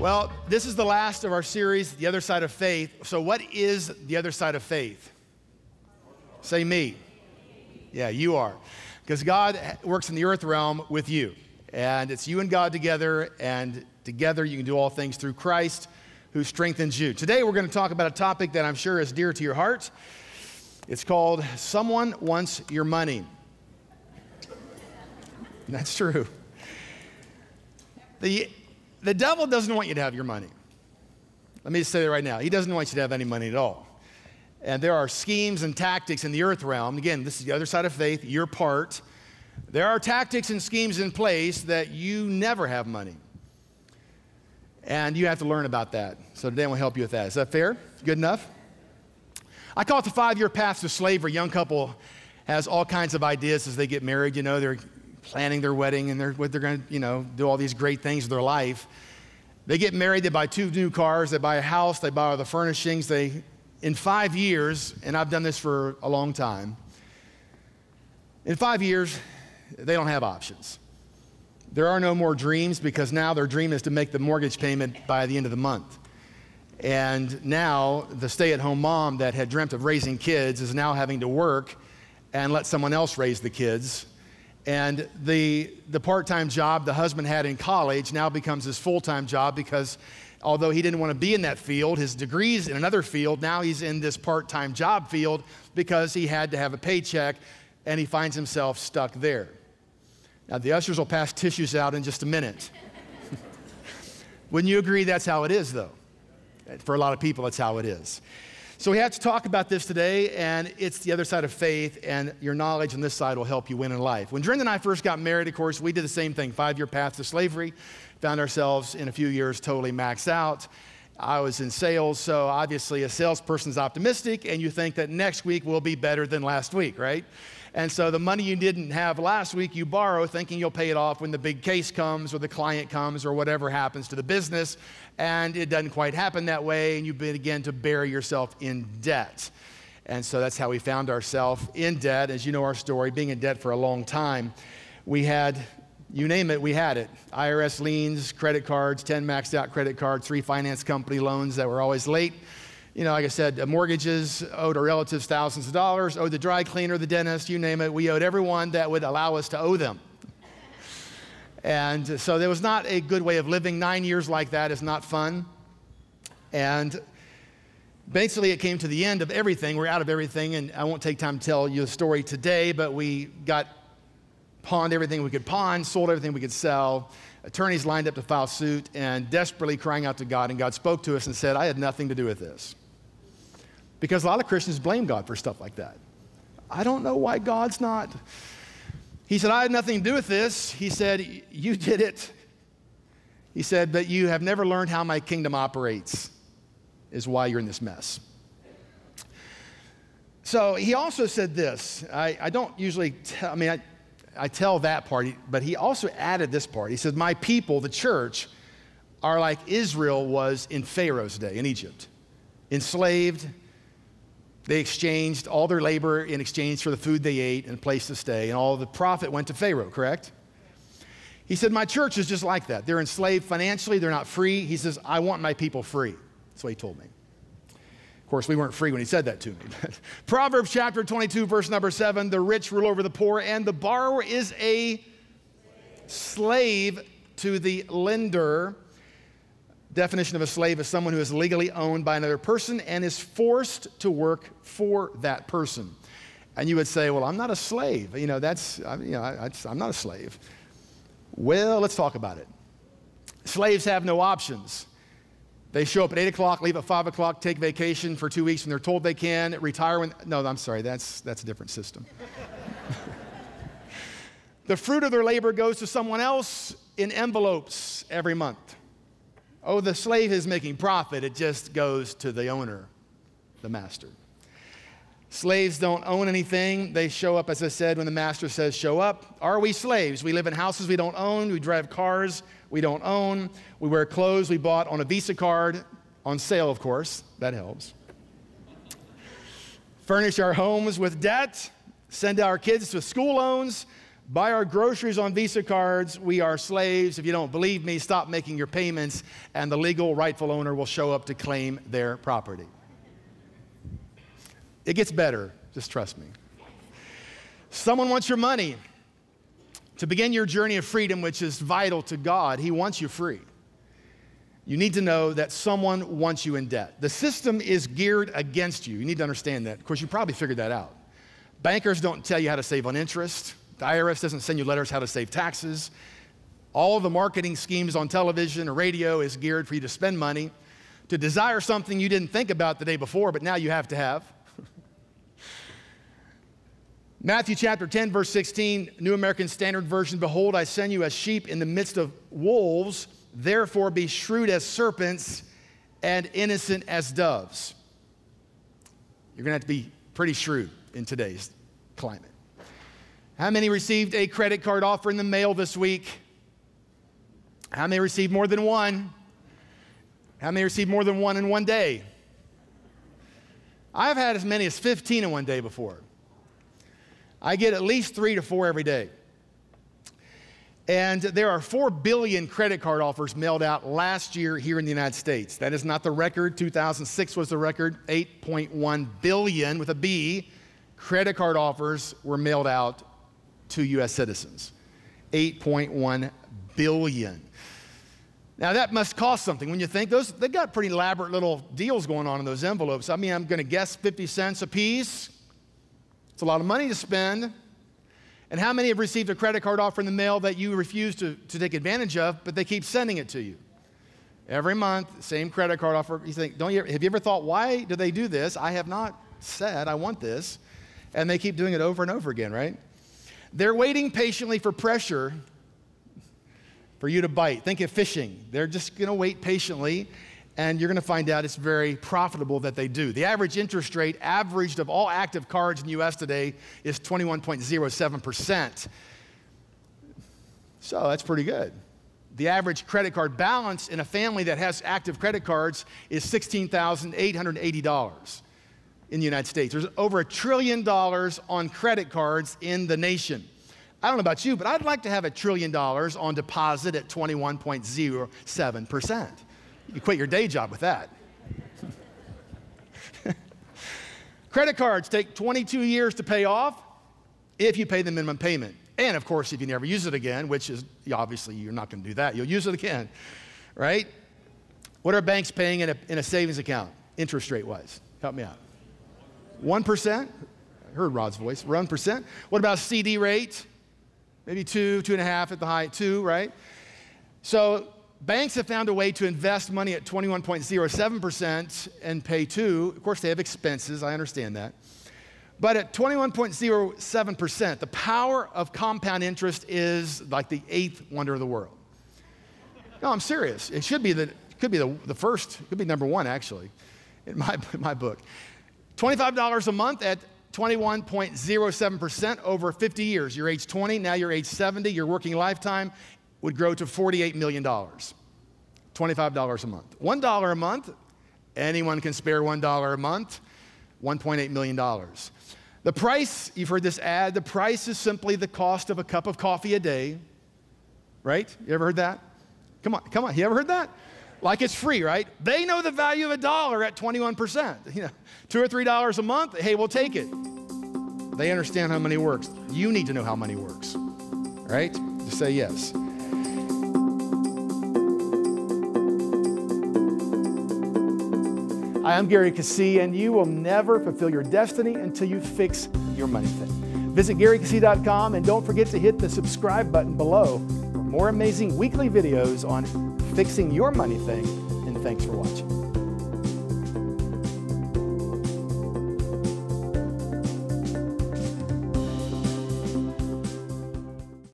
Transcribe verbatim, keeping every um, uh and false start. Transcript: Well, this is the last of our series, The Other Side of Faith. So what is the other side of faith? Say me. Yeah, you are. Because God works in the earth realm with you. And it's you and God together. And together you can do all things through Christ who strengthens you. Today we're going to talk about a topic that I'm sure is dear to your heart. It's called Someone Wants Your Money. That's true. The... The devil doesn't want you to have your money. Let me just say that right now. He doesn't want you to have any money at all. And there are schemes and tactics in the earth realm. Again, this is the other side of faith, your part. There are tactics and schemes in place that you never have money. And you have to learn about that. So today we'll help you with that. Is that fair? Good enough? I call it the five-year path to slavery. A young couple has all kinds of ideas as they get married. You know, they're planning their wedding and they're, what they're going to, you know, do all these great things with their life. They get married, they buy two new cars, they buy a house, they buy all the furnishings. They, in five years, and I've done this for a long time, in five years, they don't have options. There are no more dreams because now their dream is to make the mortgage payment by the end of the month. And now the stay-at-home mom that had dreamt of raising kids is now having to work and let someone else raise the kids. And the, the part-time job the husband had in college now becomes his full-time job because although he didn't want to be in that field, his degree's in another field, now he's in this part-time job field because he had to have a paycheck and he finds himself stuck there. Now the ushers will pass tissues out in just a minute. Wouldn't you agree that's how it is though? For a lot of people, that's how it is. So we have to talk about this today, and it's the other side of faith, and your knowledge on this side will help you win in life. When Drenda and I first got married, of course, we did the same thing, five-year path to slavery, found ourselves in a few years totally maxed out. I was in sales, so obviously a salesperson's optimistic, and you think that next week will be better than last week, right? And so the money you didn't have last week, you borrow thinking you'll pay it off when the big case comes or the client comes or whatever happens to the business. And it doesn't quite happen that way. And you begin to bury yourself in debt. And so that's how we found ourselves in debt. As you know our story, being in debt for a long time, we had, you name it, we had it. I R S liens, credit cards, ten maxed out credit cards, three finance company loans that were always late. You know, like I said, mortgages, owed our relatives thousands of dollars, owed the dry cleaner, the dentist, you name it. We owed everyone that would allow us to owe them. And so there was not a good way of living. Nine years like that is not fun. And basically it came to the end of everything. We're out of everything, and I won't take time to tell you the story today, but we got pawned everything we could pawn, sold everything we could sell. Attorneys lined up to file suit and desperately crying out to God, and God spoke to us and said, I had nothing to do with this. Because a lot of Christians blame God for stuff like that. I don't know why God's not. He said, I had nothing to do with this. He said, you did it. He said, but you have never learned how my kingdom operates is why you're in this mess. So he also said this. I, I don't usually, tell, I mean, I, I tell that part, but he also added this part. He said, my people, the church, are like Israel was in Pharaoh's day in Egypt, enslaved. They exchanged all their labor in exchange for the food they ate and a place to stay, and all the profit went to Pharaoh, correct? He said, my church is just like that. They're enslaved financially. They're not free. He says, I want my people free. That's what he told me. Of course, we weren't free when he said that to me. Proverbs chapter twenty-two, verse number seven, the rich rule over the poor, and the borrower is a slave to the lender. Definition of a slave is someone who is legally owned by another person and is forced to work for that person. And you would say, well, I'm not a slave. You know, that's, you know, I, I, I'm not a slave. Well, let's talk about it. Slaves have no options. They show up at eight o'clock, leave at five o'clock, take vacation for two weeks when they're told they can, retire when, no, I'm sorry, that's, that's a different system. The fruit of their labor goes to someone else in envelopes every month. Oh, the slave is making profit. It just goes to the owner, the master. Slaves don't own anything. They show up, as I said, when the master says show up. Are we slaves? We live in houses we don't own. We drive cars we don't own. We wear clothes we bought on a Visa card, on sale, of course. That helps. Furnish our homes with debt. Send our kids to school loans. Buy our groceries on Visa cards. We are slaves. If you don't believe me, stop making your payments, and the legal rightful owner will show up to claim their property. It gets better, just trust me. Someone wants your money. To begin your journey of freedom, which is vital to God, He wants you free. You need to know that someone wants you in debt. The system is geared against you. You need to understand that. Of course, you probably figured that out. Bankers don't tell you how to save on interest. The I R S doesn't send you letters how to save taxes. All the marketing schemes on television or radio is geared for you to spend money, to desire something you didn't think about the day before, but now you have to have. Matthew chapter ten, verse sixteen, New American Standard Version, behold, I send you as sheep in the midst of wolves, therefore be shrewd as serpents and innocent as doves. You're gonna have to be pretty shrewd in today's climate. How many received a credit card offer in the mail this week? How many received more than one? How many received more than one in one day? I've had as many as fifteen in one day before. I get at least three to four every day. And there are four billion credit card offers mailed out last year here in the United States. That is not the record. two thousand six was the record. eight point one billion, with a B, credit card offers were mailed out to U S citizens. eight point one billion. Now, that must cost something. When you think, those, they've got pretty elaborate little deals going on in those envelopes. I mean, I'm going to guess fifty cents a piece. It's a lot of money to spend. And how many have received a credit card offer in the mail that you refuse to, to take advantage of, but they keep sending it to you? Every month, same credit card offer. You think, don't you, have you ever thought, why do they do this? I have not said I want this. And they keep doing it over and over again, right? They're waiting patiently for pressure for you to bite. Think of fishing. They're just gonna wait patiently, and you're gonna find out it's very profitable that they do. The average interest rate averaged of all active cards in the U S today is twenty-one point zero seven percent. So that's pretty good. The average credit card balance in a family that has active credit cards is sixteen thousand eight hundred eighty dollars in the United States. There's over a trillion dollars on credit cards in the nation. I don't know about you, but I'd like to have a trillion dollars on deposit at twenty-one point zero seven percent. You quit your day job with that. Credit cards take twenty-two years to pay off if you pay the minimum payment. And of course, if you never use it again, which is obviously you're not gonna do that, you'll use it again, right? What are banks paying in a, in a savings account, interest rate wise? Help me out. one percent? I heard Rod's voice, one percent. What about C D rate? Maybe two, two and a half at the high, two, right? So banks have found a way to invest money at twenty-one point zero seven percent and pay two. Of course, they have expenses, I understand that. But at twenty-one point zero seven percent, the power of compound interest is like the eighth wonder of the world. No, I'm serious. It should be the, could be the, the first, could be number one, actually, in my, in my book. twenty-five dollars a month at twenty-one point zero seven percent over fifty years. You're age twenty, now you're age seventy, your working lifetime would grow to forty-eight million dollars. twenty-five dollars a month. one dollar a month, anyone can spare one dollar a month, one point eight million dollars. The price, you've heard this ad, the price is simply the cost of a cup of coffee a day, right? You ever heard that? Come on, come on, you ever heard that? Like it's free, right? They know the value of a dollar at twenty-one percent. You know, two or three dollars a month, hey, we'll take it. They understand how money works. You need to know how money works, right? Just say yes. Hi, I'm Gary Keesee, and you will never fulfill your destiny until you fix your money thing. Visit Gary Keesee dot com, and don't forget to hit the subscribe button below for more amazing weekly videos on fixing your money thing, and thanks for watching.